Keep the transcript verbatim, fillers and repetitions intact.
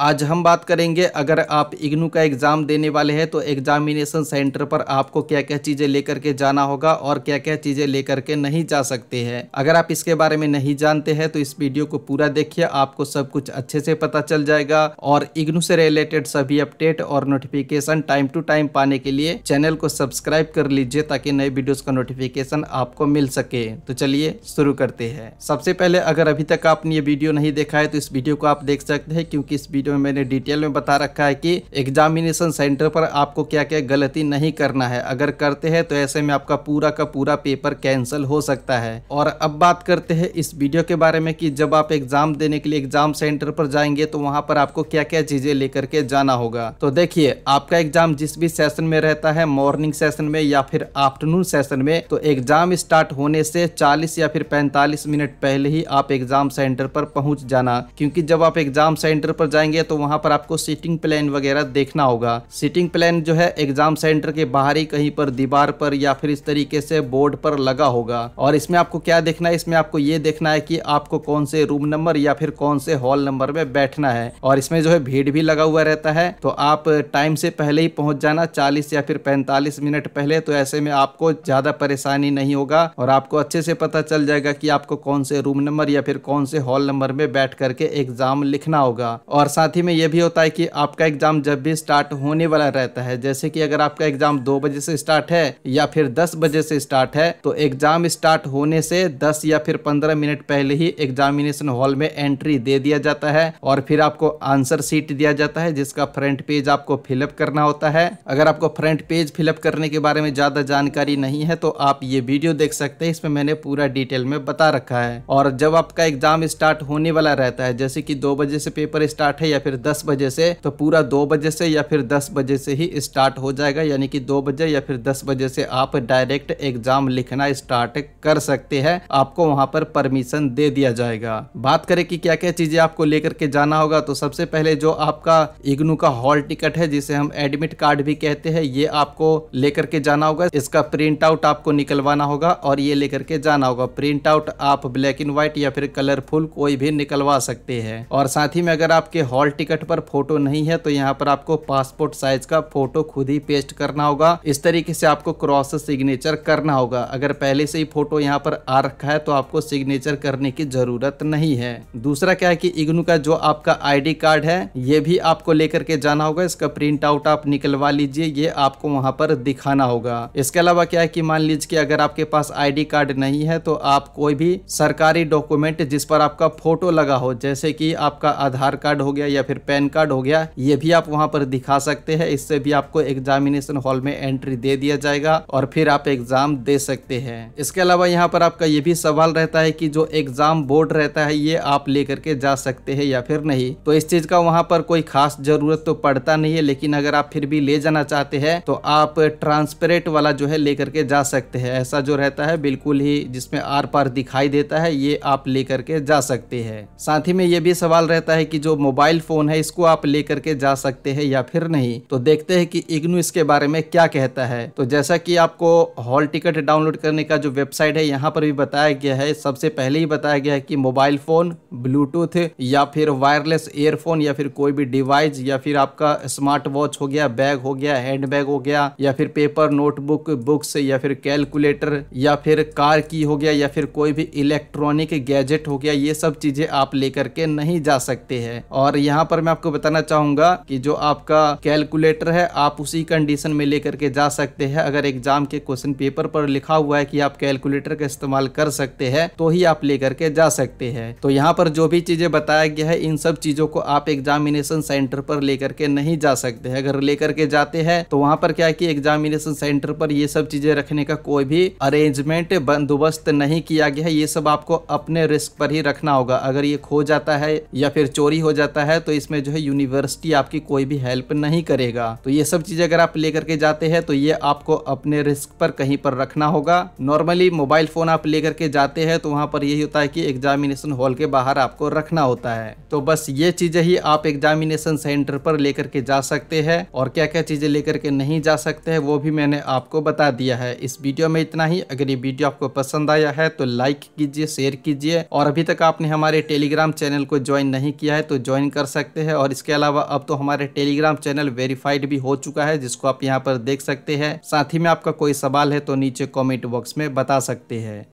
आज हम बात करेंगे अगर आप इग्नू का एग्ज़ाम देने वाले हैं तो एग्जामिनेशन सेंटर पर आपको क्या क्या चीज़ें लेकर के जाना होगा और क्या क्या चीज़ें लेकर के नहीं जा सकते हैं। अगर आप इसके बारे में नहीं जानते हैं तो इस वीडियो को पूरा देखिए, आपको सब कुछ अच्छे से पता चल जाएगा। और इग्नू से रिलेटेड सभी अपडेट और नोटिफिकेशन टाइम टू टाइम पाने के लिए चैनल को सब्सक्राइब कर लीजिए ताकि नए वीडियोज़ का नोटिफिकेशन आपको मिल सके। तो चलिए शुरू करते हैं। सबसे पहले अगर अभी तक आपने ये वीडियो नहीं देखा है तो इस वीडियो को आप देख सकते हैं, क्योंकि इस वीडियो में मैंने डिटेल में बता रखा है कि एग्जामिनेशन सेंटर पर आपको क्या क्या गलती नहीं करना है। अगर करते हैं तो ऐसे में आपका पूरा का पूरा पेपर कैंसिल हो सकता है। और अब बात करते हैं इस वीडियो के बारे में कि जब आप एग्जाम देने के लिए एग्जाम सेंटर पर जाएंगे तो वहां पर आपको क्या क्या चीजें लेकर के जाना होगा। तो देखिए, आपका एग्जाम जिस भी सेशन में रहता है, मॉर्निंग सेशन में या फिर आफ्टरनून सेशन में, तो एग्जाम स्टार्ट होने से चालीस या फिर पैंतालीस मिनट पहले ही आप एग्जाम सेंटर पर पहुंच जाना, क्योंकि जब आप एग्जाम सेंटर पर जाएंगे तो वहां पर आपको सीटिंग प्लान वगैरह देखना होगा। सीटिंग प्लान जो है एग्जाम सेंटर के बाहर ही कहीं पर दीवार पर या फिर इस तरीके से बोर्ड पर लगा होगा। और इसमें आपको क्या देखना है, इसमें आपको ये देखना है कि आपको कौन से रूम नंबर या फिर कौन से हॉल नंबर में बैठना है। और इसमें जो है भीड़ भी लगा हुआ रहता है, तो आप टाइम से पहले ही पहुंच जाना, चालीस या फिर पैंतालीस मिनट पहले। तो ऐसे में आपको ज्यादा परेशानी नहीं होगा और आपको अच्छे से पता चल जाएगा कि आपको कौन से रूम नंबर या फिर कौन से हॉल नंबर में बैठ करके एग्जाम लिखना होगा। और साथ ही में यह भी होता है कि आपका एग्जाम जब भी स्टार्ट होने वाला रहता है, जैसे कि अगर आपका एग्जाम दो बजे से स्टार्ट है या फिर दस बजे से स्टार्ट है, तो एग्जाम स्टार्ट होने से दस या फिर पंद्रह मिनट पहले ही एग्जामिनेशन हॉल में एंट्री दे दिया जाता है। और फिर आपको आंसर शीट दिया जाता है जिसका फ्रंट पेज आपको फिलअप करना होता है। अगर आपको फ्रंट पेज फिलअप करने के बारे में ज्यादा जानकारी नहीं है तो आप ये वीडियो देख सकते हैं, इसमें मैंने पूरा डिटेल में बता रखा है। और जब आपका एग्जाम स्टार्ट होने वाला रहता है, जैसे कि दो बजे से पेपर स्टार्ट है या फिर दस बजे से, तो पूरा दो बजे से या फिर दस बजे से ही स्टार्ट हो जाएगा, यानी कि दो बजे या फिर दस बजे से आप डायरेक्ट एग्जाम लिखना स्टार्ट कर सकते हैं, आपको वहां पर परमिशन दे दिया जाएगा। बात करें कि क्या क्या चीजें आपको लेकर के जाना होगा, तो सबसे पहले जो आपका इग्नू का हॉल टिकट है, जिसे हम एडमिट कार्ड भी कहते हैं, ये आपको लेकर के जाना होगा। इसका प्रिंट आउट आपको निकलवाना होगा और ये लेकर के जाना होगा। प्रिंट आउट आप ब्लैक एंड व्हाइट या फिर कलरफुल कोई भी निकलवा सकते हैं। और साथ ही में अगर आपके हॉल टिकट पर फोटो नहीं है तो यहाँ पर आपको पासपोर्ट साइज का फोटो खुद ही पेस्ट करना होगा। इस तरीके से आपको क्रॉस सिग्नेचर करना होगा। अगर पहले से ही फोटो यहाँ पर आ रखा है तो आपको सिग्नेचर करने की जरूरत नहीं है। दूसरा क्या है कि इग्नू का जो आपका आईडी कार्ड है, ये भी आपको लेकर के जाना होगा। इसका प्रिंट आउट आप निकलवा लीजिए, ये आपको वहाँ पर दिखाना होगा। इसके अलावा क्या है कि मान लीजिए कि अगर आपके पास आईडी कार्ड नहीं है तो आप कोई भी सरकारी डॉक्यूमेंट जिस पर आपका फोटो लगा हो, जैसे कि आपका आधार कार्ड हो गया या फिर पैन कार्ड हो गया, ये भी आप वहां पर दिखा सकते हैं। इससे भी आपको एग्जामिनेशन हॉल में एंट्री दे दिया जाएगा और फिर आप एग्जाम दे सकते हैं। इसके अलावा यहाँ पर आपका ये भी सवाल रहता है कि जो एग्जाम बोर्ड रहता है ये आप लेकर के जा सकते हैं या फिर नहीं, तो इस चीज का वहां पर कोई खास जरूरत तो पड़ता नहीं है, लेकिन अगर आप फिर भी ले जाना चाहते हैं तो आप ट्रांसपेरेंट वाला जो है लेकर के जा सकते हैं। ऐसा जो रहता है बिल्कुल ही जिसमें आर पार दिखाई देता है, ये आप लेकर के जा सकते हैं। साथ ही में ये भी सवाल रहता है कि जो मोबाइल फोन है इसको आप लेकर के जा सकते हैं या फिर नहीं। तो देखते हैं कि इग्नू इसके बारे में क्या कहता है। तो जैसा कि आपको हॉल टिकट डाउनलोड करने का जो वेबसाइट है यहाँ पर भी बताया गया है, सबसे पहले ही बताया गया है कि मोबाइल फोन, ब्लूटूथ या फिर वायरलेस ईयरफोन या फिर कोई भी डिवाइस या फिर आपका स्मार्ट वॉच हो गया, बैग हो गया, हैंड बैग हो गया, या फिर पेपर, नोटबुक, बुक्स या फिर कैलकुलेटर या फिर कार की हो गया या फिर कोई भी इलेक्ट्रॉनिक गैजेट हो गया, ये सब चीजें आप लेकर के नहीं जा सकते हैं। और यहाँ पर मैं आपको बताना चाहूंगा कि जो आपका कैलकुलेटर है आप उसी कंडीशन में लेकर के जा सकते हैं, अगर एग्जाम के क्वेश्चन पेपर पर लिखा हुआ है कि आप कैलकुलेटर का इस्तेमाल कर सकते हैं तो ही आप लेकर के जा सकते हैं। तो यहाँ पर जो भी चीजें बताया गया है इन सब चीजों को आप एग्जामिनेशन सेंटर पर लेकर के नहीं जा सकते हैं। अगर लेकर के जाते हैं तो वहां पर क्या है कि एग्जामिनेशन सेंटर पर ये सब चीजें रखने का कोई भी अरेंजमेंट, बंदोबस्त नहीं किया गया है, ये सब आपको अपने रिस्क पर ही रखना होगा। अगर ये खो जाता है या फिर चोरी हो जाता है तो इसमें जो है यूनिवर्सिटी आपकी कोई भी हेल्प नहीं करेगा। तो ये सब चीजें अगर आप लेकर के जाते हैं तो ये आपको अपने रिस्क पर कहीं पर रखना होगा। नॉर्मली मोबाइल फोन आप लेकर के जाते हैं तो वहां पर यही होता है कि एग्जामिनेशन हॉल के बाहर आपको रखना होता है। तो बस ये चीजें ही आप एग्जामिनेशन सेंटर पर लेकर के जा सकते हैं और क्या क्या चीजें लेकर के नहीं जा सकते हैं वो भी मैंने आपको बता दिया है। इस वीडियो में इतना ही। अगर ये वीडियो आपको पसंद आया है तो लाइक कीजिए, शेयर कीजिए और अभी तक आपने हमारे टेलीग्राम चैनल को ज्वाइन नहीं किया है तो ज्वाइन कर सकते हैं। और इसके अलावा अब तो हमारे टेलीग्राम चैनल वेरीफाइड भी हो चुका है, जिसको आप यहाँ पर देख सकते हैं। साथ ही में आपका कोई सवाल है तो नीचे कॉमेंट बॉक्स में बता सकते हैं।